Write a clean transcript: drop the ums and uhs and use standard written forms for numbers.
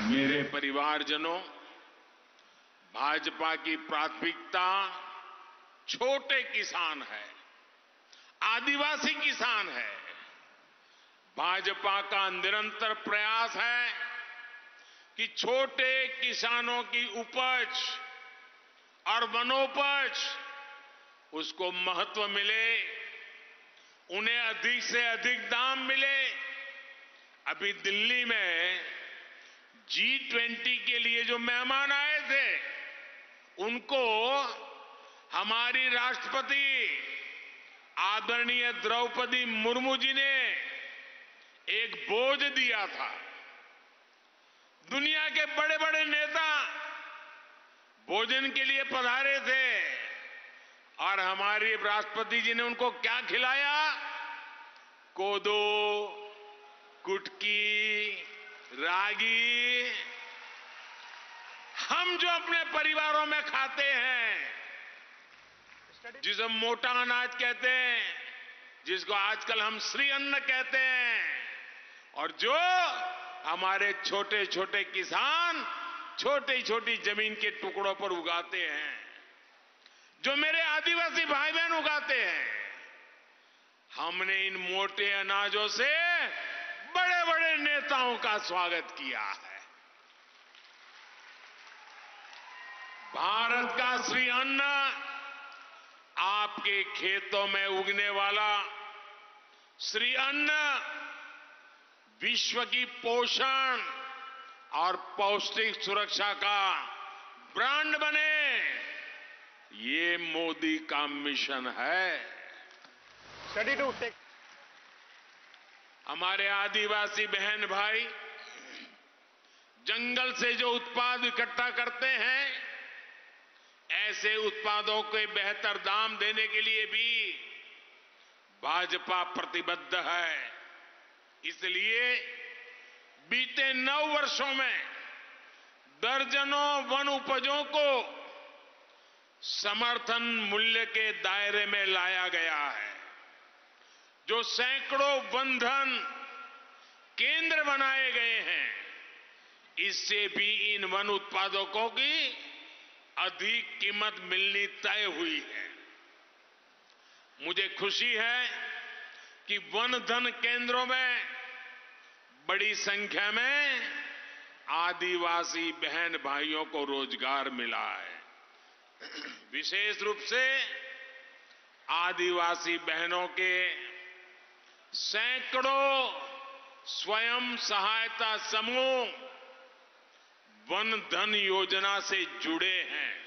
मेरे परिवारजनों, भाजपा की प्राथमिकता छोटे किसान है, आदिवासी किसान है। भाजपा का निरंतर प्रयास है कि छोटे किसानों की उपज और वनोपज उसको महत्व मिले, उन्हें अधिक से अधिक दाम मिले। अभी दिल्ली में G20 के लिए जो मेहमान आए थे, उनको हमारी राष्ट्रपति आदरणीय द्रौपदी मुर्मू जी ने एक बोझ दिया था। दुनिया के बड़े बड़े नेता भोजन के लिए पधारे थे और हमारे राष्ट्रपति जी ने उनको क्या खिलाया? कोदो, कुटकी, रागी। हम जो अपने परिवारों में खाते हैं, जिसे मोटा अनाज कहते हैं, जिसको आजकल हम श्रीअन्न कहते हैं, और जो हमारे छोटे छोटे किसान छोटी छोटी जमीन के टुकड़ों पर उगाते हैं, जो मेरे आदिवासी भाई बहन उगाते हैं, हमने इन मोटे अनाजों से बड़े बड़े नेताओं का स्वागत किया है। भारत का श्रीअन्न आपके खेतों में उगने वाला श्रीअन्न विश्व की पोषण और पौष्टिक सुरक्षा का ब्रांड बने, ये मोदी का मिशन है। हमारे आदिवासी बहन भाई जंगल से जो उत्पाद इकट्ठा करते हैं, ऐसे उत्पादों के बेहतर दाम देने के लिए भी भाजपा प्रतिबद्ध है। इसलिए बीते 9 वर्षों में दर्जनों वन उपजों को समर्थन मूल्य के दायरे में लाया गया है। जो सैकड़ों वन धन केंद्र बनाए गए हैं, इससे भी इन वन उत्पादकों की अधिक कीमत मिलनी तय हुई है। मुझे खुशी है कि वन धन केंद्रों में बड़ी संख्या में आदिवासी बहन भाइयों को रोजगार मिला है। विशेष रूप से आदिवासी बहनों के सैकड़ों स्वयं सहायता समूह वन धन योजना से जुड़े हैं।